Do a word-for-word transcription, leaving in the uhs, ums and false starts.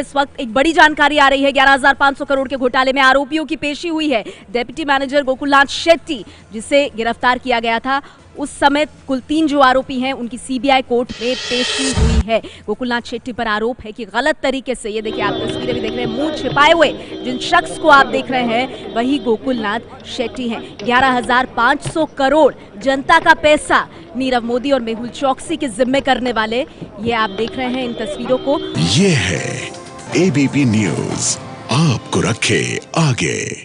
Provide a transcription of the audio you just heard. इस वक्त एक बड़ी जानकारी आ रही है। ग्यारह हज़ार पाँच सौ करोड़ के घोटाले में आरोपियों की पेशी हुई है। डेप्यूटी मैनेजर गोकुलनाथ शेट्टी, जिसे गिरफ्तार किया गया था, उस समय कुल तीन जो आरोपी हैं उनकी सीबीआई कोर्ट में पेशी हुई है। गोकुलनाथ शेट्टी पर आरोप है कि गलत तरीके से, ये देखिए आप तस्वीरें भी देख रहे हैं, मुंह छिपाए हुए जिन शख्स को आप देख रहे हैं वही गोकुलनाथ शेट्टी हैं। ग्यारह हज़ार पाँच सौ करोड़ जनता का पैसा नीरव मोदी और मेहुल चौकसी के जिम्मे करने वाले, ये आप देख रहे हैं इन तस्वीरों को। ये है ए बी पी न्यूज, आपको रखे आगे।